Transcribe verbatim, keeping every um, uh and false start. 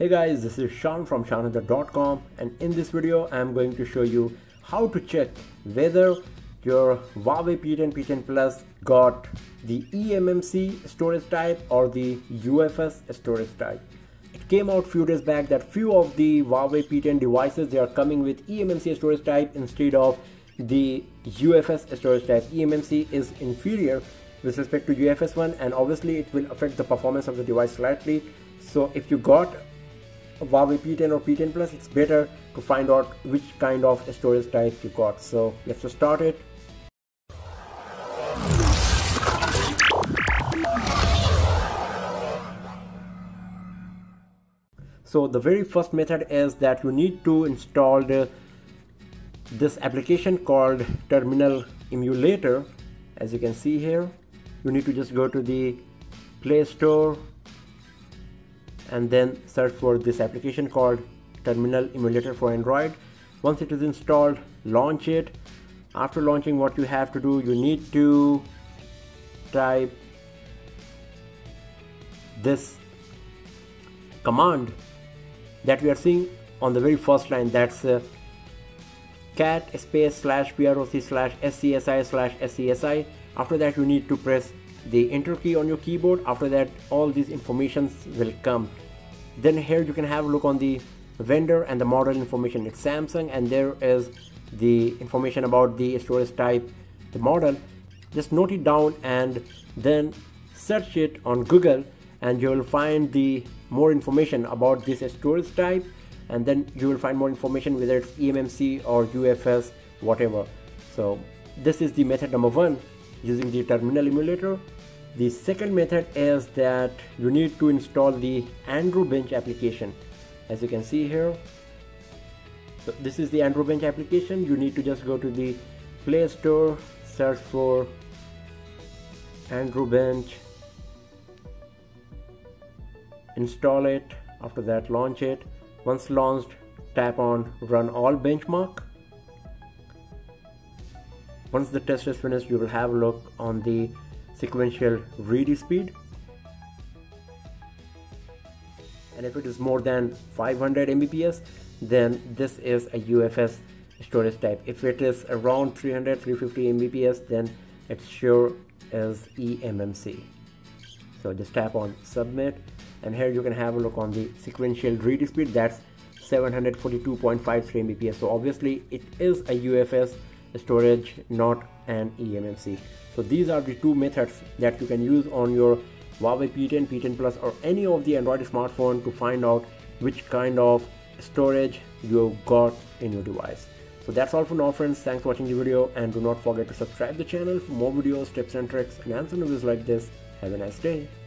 Hey guys, this is Shan from shanandha dot com, and in this video I am going to show you how to check whether your Huawei P ten, P ten Plus got the eMMC storage type or the U F S storage type. It came out few days back that few of the Huawei P ten devices, they are coming with eMMC storage type instead of the U F S storage type. eMMC is inferior with respect to U F S one, and obviously it will affect the performance of the device slightly. So if you got Huawei P ten or P ten Plus, it's better to find out which kind of storage type you got. So let's just start it. So the very first method is that you need to install the, this application called Terminal Emulator. As you can see here, you need to just go to the Play Store and then search for this application called Terminal Emulator for Android. Once it is installed, launch it. After launching, what you have to do, you need to type this command that we are seeing on the very first line. That's uh, cat space slash proc slash scsi slash scsi. After that, you need to press the enter key on your keyboard. After that, all these informations will come. Then here you can have a look on the vendor and the model information. It's Samsung, and there is the information about the storage type, the model. Just note it down and then search it on Google, and you will find the more information about this storage type, and then you will find more information whether it's eMMC or U F S, whatever. So this is the method number one, using the Terminal Emulator. The second method is that you need to install the Android bench application. As you can see here, so this is the Android bench application. You need to just go to the Play Store, search for Android bench, install it. After that, launch it. Once launched, tap on Run All Benchmark. Once the test is finished, you will have a look on the sequential read speed, and if it is more than five hundred megabits per second, then this is a U F S storage type. If it is around three hundred to three fifty megabits per second, then it sure is eMMC. So just tap on submit, and here you can have a look on the sequential read speed. That's seven hundred forty-two point five three megabits per second. So obviously it is a U F S storage, not an eMMC. So these are the two methods that you can use on your Huawei P ten, P ten Plus, or any of the Android smartphone to find out which kind of storage you got in your device. So that's all for now, friends. Thanks for watching the video, and do not forget to subscribe the channel for more videos, tips and tricks, and answer news like this. Have a nice day.